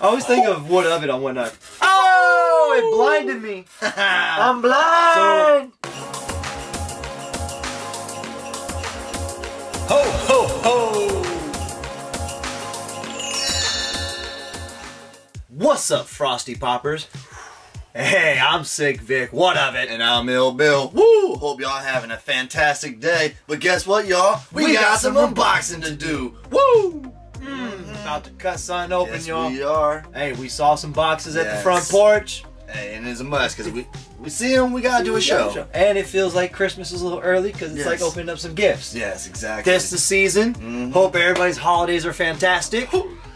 I always think of What of It on Whatnot. Oh, it blinded me. I'm blind. So, ho, ho, ho. What's up, Frosty Poppers? Hey, I'm Sick Vic. What of it? And I'm Ill Bill. Woo! Hope y'all having a fantastic day. But guess what, y'all? We got some unboxing to do. Woo! About to cut something open, y'all. Yes, we are. Hey, we saw some boxes at the front porch. Hey, and it's a must because we see them. We gotta do a show. And it feels like Christmas is a little early because it's like opening up some gifts. Yes, exactly. That's the season. Hope everybody's holidays are fantastic.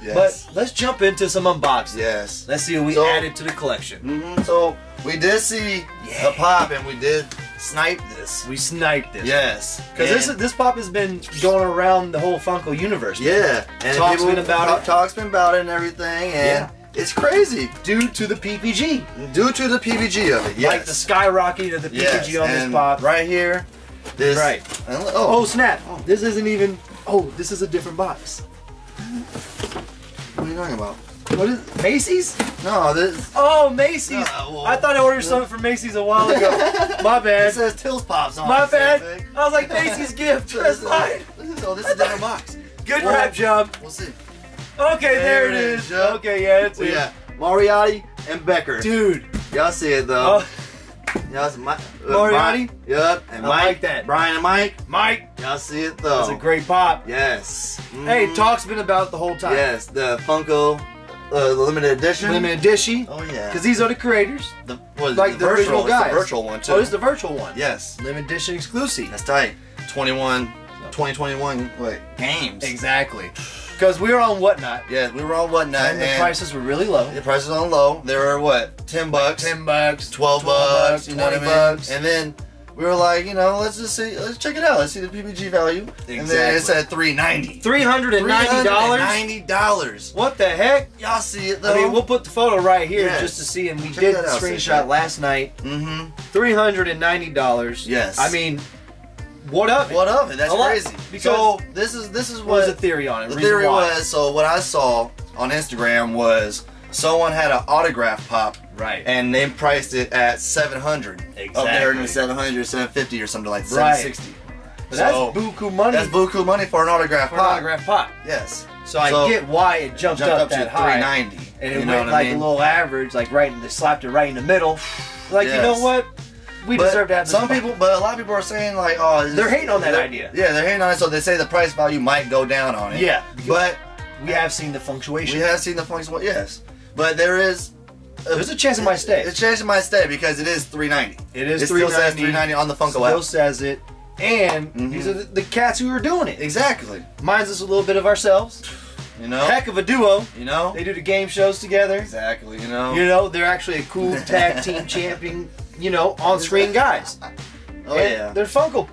Yes. But let's jump into some unboxing. Yes. Let's see what we added to the collection. So we did see a pop, and we did snipe this. We sniped this. Yes. Because this pop has been going around the whole Funko universe. Yeah. And talk's been about it. Talk's been about it and everything. And it's crazy due to the PPG. Due to the PPG of it. Yes. Like the skyrocketing of the PPG on this pop. Right here. This. Right. Oh, oh snap! Oh. This isn't even. Oh, this is a different box. What are you talking about? What is it? Macy's? No, this. Oh, Macy's! Well, I thought I ordered something from Macy's a while ago. My bad. It says Tilz Pops on it. My bad. I was like, Macy's gift. That's fine. Oh, this is a different box. Good rap job. We'll see. Okay, there it is. Okay, it's it. Yeah, Mariotti and Becker. Dude. Y'all see it though. Y'all see Mariotti? Yep. And Mike. Like that. Brian and Mike. Mike. Y'all see it though. That's a great pop. Yes. Hey, talk's been about it the whole time. Yes, the Funko. The limited edition. Limited edition. Oh yeah. Because these are the creators. The like the original guys. The virtual one too. Oh, this is the virtual one. Yes. Limited edition exclusive. That's tight. 2021 games. Exactly. Because we were on Whatnot. Yeah, we were on Whatnot. And the prices were really low. The prices on low. They were what? $10. $10. $12. $20. And then we were like, you know, let's just see, let's check it out, let's see the PPG value. Exactly. And then it's at $390. $390. What the heck? Y'all see it though. I mean, we'll put the photo right here just to see, and we did the screenshot last night. $390. Yes. I mean, what of it? What of it? That's crazy. So this is what was the theory on it. The theory was, so what I saw on Instagram was someone had an autograph pop. Right. And they priced it at 700. Exactly. Up there in the 700, 750 or something like that. 760. Right. So that's buku money. That's buku money for an autograph pop. An autograph pop. Yes. So I get why it jumped up that to high. 390. And it went like a little average, like right, and they slapped it right in the middle. Like, you know what? We deserve to have this. Some people, but a lot of people are saying like, oh, they're hating on that idea. Yeah, they're hating on it. So they say the price value might go down on it. Yeah. But we have seen the fluctuation. We have seen the fluctuation. Yes. But there is. There's a chance it might stay. There's a chance it might stay because it is $390. It is $390 on the Funko app. Still says it. And these are the cats who are doing it. Exactly. Minds us a little bit of ourselves. You know, heck of a duo. You know, they do the game shows together. Exactly. You know. You know, they're actually a cool tag team champion. You know, on screen guys. Oh and they're Funko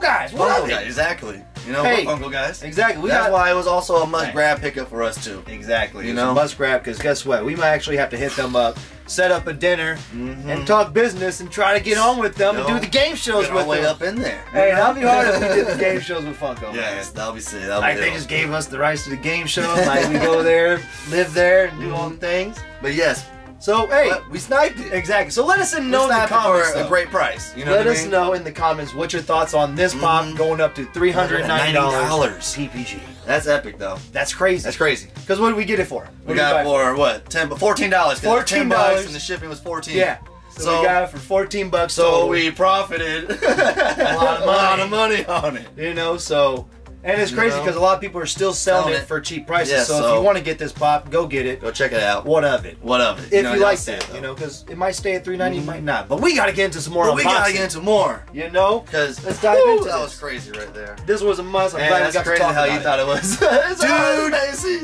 guys. What Funko guys. Exactly. You know, hey, Funko guys. Exactly. That's why it was also a must grab pickup for us too. Exactly. You know, must grab because guess what? We might actually have to hit them up, set up a dinner, and talk business, and try to get on with them and do the game shows with them. Up in there. Hey, that'll be hard if we did the game shows with Funko. Yes, that'll be sick. That'll be they just gave us the rights to the game show. Like we go there, live there, and do all the things. But yes. So, hey, we sniped it. Exactly. So let us know in the comments for a great price. You know let us know in the comments what your thoughts on this pop going up to $390 PPG. That's epic, though. That's crazy. That's crazy. Because what did we get it for? What we got it for, what, $14. $14. And the shipping was $14. Yeah. So we got it for $14. So we profited a lot of money on it. You know, so... And it's crazy because a lot of people are still selling it for cheap prices. Yeah, so if you want to get this pop, go get it. Go check it out. What of it? What of it? If you like that, you know, because it might stay at $390, might not. But we got to get into some more. We got to get into more. You know, because let's dive into this. That was crazy right there. This was a must. I'm glad we got to talk about it. That's crazy how you thought it was,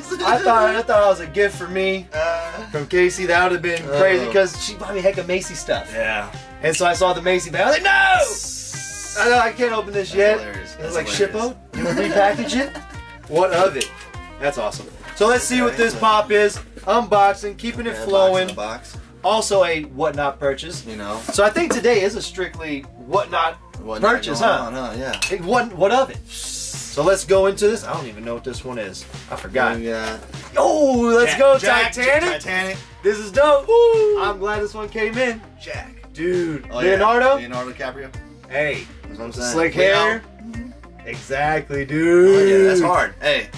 dude. I thought it was a gift for me from Casey. That would have been crazy because she bought me a heck of Macy stuff. Yeah. And so I saw the Macy bag. I was like, no. I can't open this yet. It's like Shippo. You repackage it? What of it? That's awesome. So let's see what this pop is. Unboxing, keeping it flowing. Box. Also a Whatnot purchase. You know. So I think today is a strictly Whatnot purchase, huh? Yeah. What of it? So let's go into this. I don't even know what this one is. I forgot. Yeah. Oh, let's go, Titanic. Titanic. This is dope. Ooh, I'm glad this one came in. Jack. Dude. Oh, Leonardo. Yeah. Leonardo DiCaprio. Hey. That's what I'm saying. Slick hair. Exactly, dude. Oh, yeah, that's hard. Hey.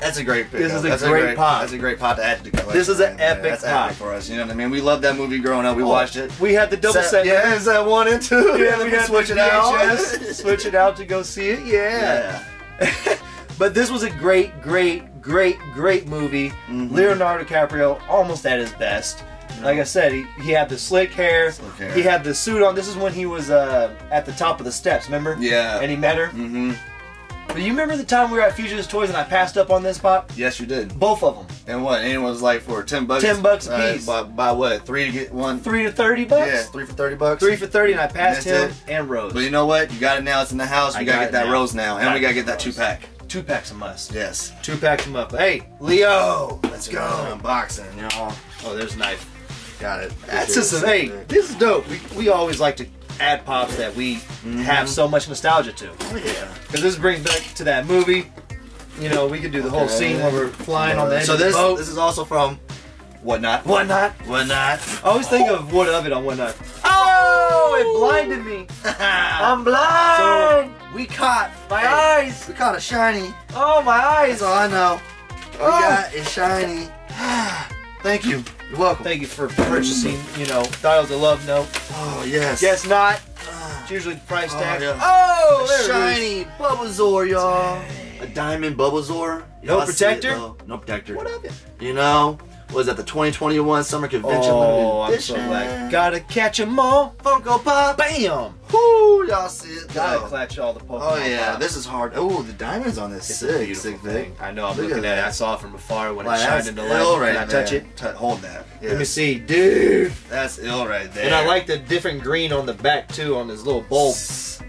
That's a great pick. This is a great pop. That's a great pop to add to the collection. This is an epic pop. That's epic for us. You know what I mean? We loved that movie growing up. We watched it. We had the double set. Yeah, is that 1 and 2? Yeah, we had switch it out. Switch it out to go see it. Yeah. Yeah. But this was a great movie. Mm-hmm. Leonardo DiCaprio almost at his best. No. Like I said, he had the slick hair. He had the suit on. This is when he was at the top of the steps. Remember? Yeah. And he met her. Mm-hmm. Do you remember the time we were at Fusionist Toys and I passed up on this pop? Yes, you did. Both of them. And what? And it was like for $10. $10 a piece. By what? 3 to get one? 3 to $30? Yeah, 3 for $30. 3 for 30 and I passed him and Rose. But you know what? You got it now. It's in the house. We got to get that Rose now. And we got to get that 2-pack. 2-pack's a must. Yes. 2-pack's a must. Hey, Leo. Let's go. Unboxing, y'all. Oh, there's a knife. Got it. That's just, hey, this is dope. We always like to add pops that we have so much nostalgia to. Oh, yeah. Because this brings back to that movie. You know, we could do the whole scene where we're flying on the edge of the boat. This is also from Whatnot. Whatnot. Whatnot. I always think of what of it on Whatnot. Oh, it blinded me. I'm blind. So we caught my eyes. We caught a shiny. Oh, my eyes. That's all I know. We got a shiny. Thank you. You're welcome. Thank you for purchasing, you know, Dials of Love Note. Oh, yes. Guess not. It's usually the price tag. Yeah. Oh, there shiny Bulbasaur, y'all. A diamond Bulbasaur. No protector? No protector. What of it? You know, was at the 2021 Summer Convention Limited Edition. I'm so glad. Gotta catch them all. Funko Pop. Bam. Woo, y'all see it. Gotta clutch all the Pokemon. Oh, yeah. This is hard. Oh, the diamonds on this. It's sick. Sick thing. I know. I'm looking at it. I saw it from afar when it shined in the light. Right. Can I touch it? Hold that. Yes. Let me see. Dude. That's ill right there. And I like the different green on the back, too, on this little bulb.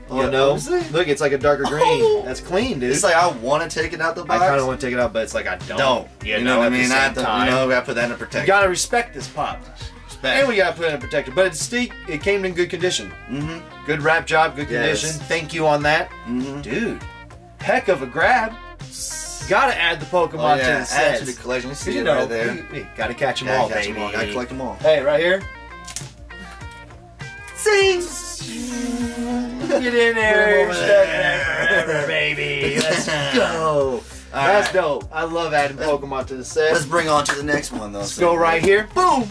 You know? Look, it's like a darker green. Oh. That's clean, dude. It's like I want to take it out the box. I kind of want to take it out, but it's like I don't. You know what I mean? I gotta put that in a protector. You gotta respect this pop. And we gotta put in a protector, but it came in good condition. Mm-hmm. Good wrap job, good condition. Thank you on that, dude. Heck of a grab. Gotta add the Pokemon to the set. Add to the collection. See it right there. We gotta catch them all, baby. Gotta collect them all. Hey, right here. Sing. Get in there, forever, baby. Let's go. That's dope. I love adding Pokemon to the set. Let's bring on to the next one, though. Let's go right here. Boom.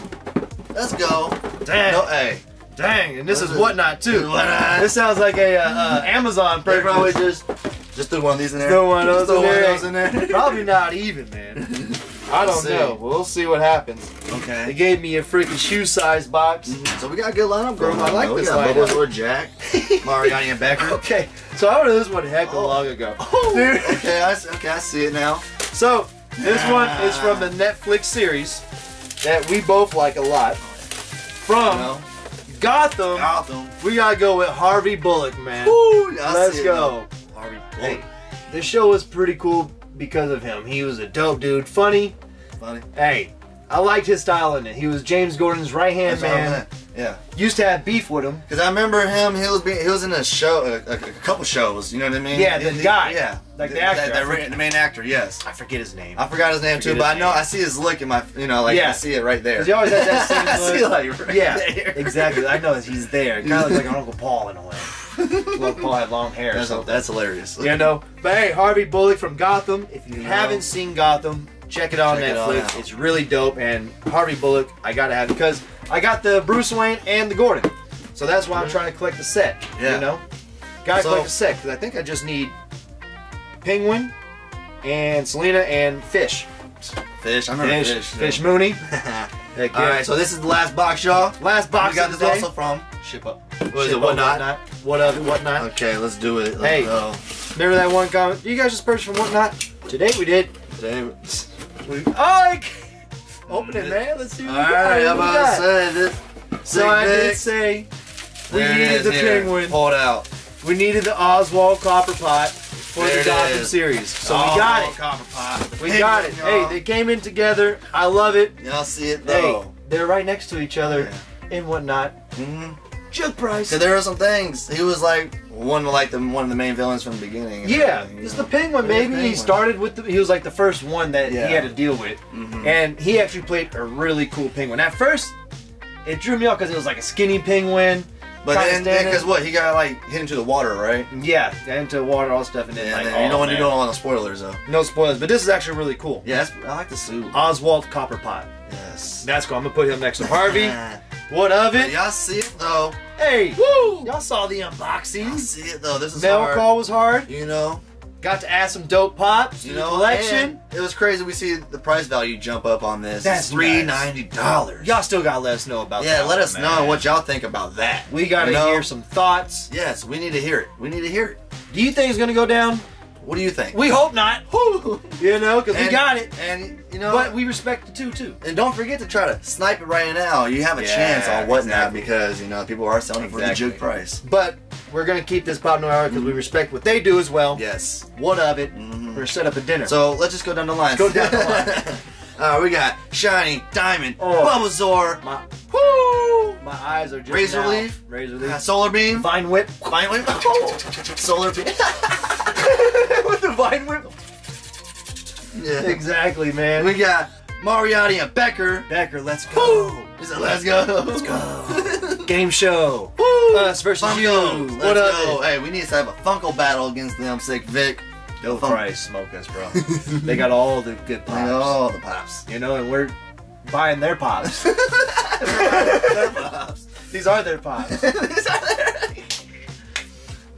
Let's go. Dang. No, hey. Dang. And this is Whatnot, too. Whatnot. This sounds like a Amazon purchase. They probably just threw one of these in there. Threw one of those in there. Probably not even, man. I don't know. We'll see what happens. Okay. They gave me a freaking shoe-size box. Mm-hmm. So we got a good lineup, bro. I like this lineup. Bulbasaur, Jack, Mariani, and Becker. Okay. So I ordered this one heck long ago. Oh, dude. Okay, I see it now. So this one is from the Netflix series that we both like a lot. From Gotham, we gotta go with Harvey Bullock, man. Ooh, let's go. Harvey Bullock. Hey, this show was pretty cool because of him. He was a dope dude. Funny. Hey, I liked his style in it. He was James Gordon's right-hand man. Yeah. Used to have beef with him. Cause I remember him. He was in a show, a couple shows. You know what I mean? Yeah, the guy. Yeah, like the actor. The main actor. Yes. I forget his name. I forgot his name too, but I know I see his look in my, you know, like I see it right there. Cause he always has that same look. I see it like right there. Exactly. I know he's there. Kind of looks like Uncle Paul in a way. Uncle Paul had long hair. That's hilarious. You know. But hey, Harvey Bullock from Gotham. If you haven't seen Gotham, check it out on Netflix. It's really dope. And Harvey Bullock, I gotta have because I got the Bruce Wayne and the Gordon, so that's why I'm trying to collect the set. Yeah. You know, gotta collect the set because I think I just need Penguin and Selena and Fish. Fish, I remember Fish Mooney. Heck yeah. All right, so this is the last box, y'all. Last box. We got this also from Ship Up. What is it? Whatnot. What of it? Whatnot. Okay, let's do it. Let's go. Remember that one comment? You guys just purchased from Whatnot today. We did. Open it, man. Let's see what we got. Alright, I'm about to say this. So I did say we needed the Penguin. Hold out. We needed the Oswald Cobblepot for the Gotham series. So we got it. Cobblepot. We got it. Hey, they came in together. I love it. Y'all see it though. They're right next to each other and Whatnot. Mm-hmm. Joke price. So there are some things. He was like one of the main villains from the beginning. Yeah, it's the Penguin, baby. He started with the, he was like the first one that he had to deal with, and he actually played a really cool penguin. At first, it drew me off because it was like a skinny penguin. But then, because what, he got like hit into the water, right? Yeah, into the water, all that stuff, and then like, you don't want to do all the spoilers though. No spoilers, but this is actually really cool. Yeah, that's, I like the suit. Oswald Cobblepot. Yes, that's cool. I'm gonna put him next to Harvey. What of it? Y'all see it though. Hey, woo! Y'all saw the unboxing. Y'all see it though. This is hard. Mail call was hard. You know, got to add some dope pops. You know, collection. It was crazy. We see the price value jump up on this. That's $390. Y'all still gotta let us know about that. Yeah, let us know what y'all think about that. We gotta hear some thoughts. Yes, we need to hear it. We need to hear it. Do you think it's gonna go down? What do you think? We hope not. You know, because we got it. And, you know. But we respect the two. And don't forget to try to snipe it right now. You have a chance on Whatnot because, you know, people are selling it for the jig price. But we're going to keep this Pop Noir because we respect what they do as well. Yes. What of it? We're set up a dinner. So let's just go down the line. Go down the line. We got Shiny, Diamond, Bulbasaur. My eyes are just Razor Leaf. Solar Beam. Vine Whip. Vine Whip. Solar Beam. With the vine whip. Yeah. Exactly, man. We got Mariotti and Becker. Becker, let's go. Is it let's go? Let's go. Game show. Woo. Us versus Funko. You. What up? Hey, we need to have a Funko battle against them, Sick Vic. They'll probably smoke us, bro. They got all the good pops. They got all the pops. You know, and we're buying their pops. We're buying their pops. These are their pops. These are their.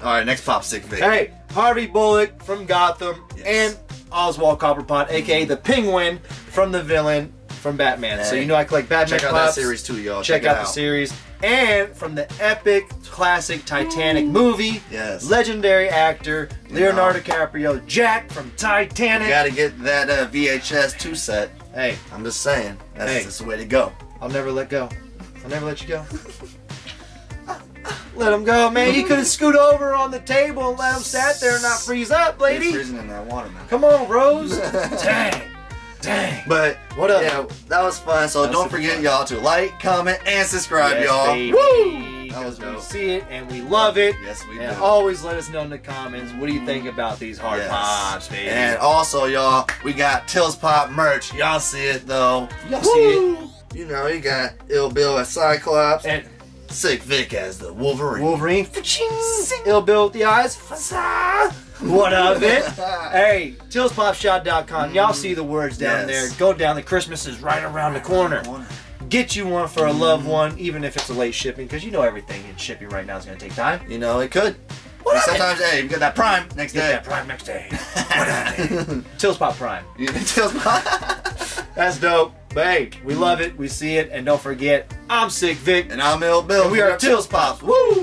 All right, next pop, Sick Vic. Hey. Harvey Bullock from Gotham and Oswald Cobblepot, aka the Penguin from the villain from Batman. Hey. So you know I collect Batman Check pops. Out that series too, y'all. Check out the series. And from the epic classic Titanic movie, legendary actor Leonardo DiCaprio, Jack from Titanic. You gotta get that VHS 2 set. Hey, I'm just saying, that's the way to go. I'll never let go. I'll never let you go. Let him go, man. You could have scooted over on the table and let him sat there and not freeze up, lady. He's freezing in that water, man. Come on, Rose. Dang. But what up? Yeah, that was fun. So don't forget, y'all, to like, comment, and subscribe, y'all. Woo! That was dope. We see it and we love it. Yes, we do. And always let us know in the comments what do you think about these hard pops, baby. And also, y'all, we got Tilz Pop merch. Y'all see it though. Y'all see it. You know, you got Ill Bill as Cyclops. And Sick Vic as the Wolverine. Ill Bill with the eyes. What of it? Hey, TilzPopShop.com. Y'all see the words down there. Go down. The Christmas is right around the corner. Get you one for a loved one, even if it's a late shipping, because you know everything in shipping right now is going to take time. You know, it could. What sometimes, hey, you get that Prime next day. Get that Prime next day. What of it? Tilz Pop Prime. Tilz Pop. That's dope. But hey, we love it, we see it, and don't forget, I'm Sick Vic. And I'm Ill Bill. And we are Tilz Pops. Woo!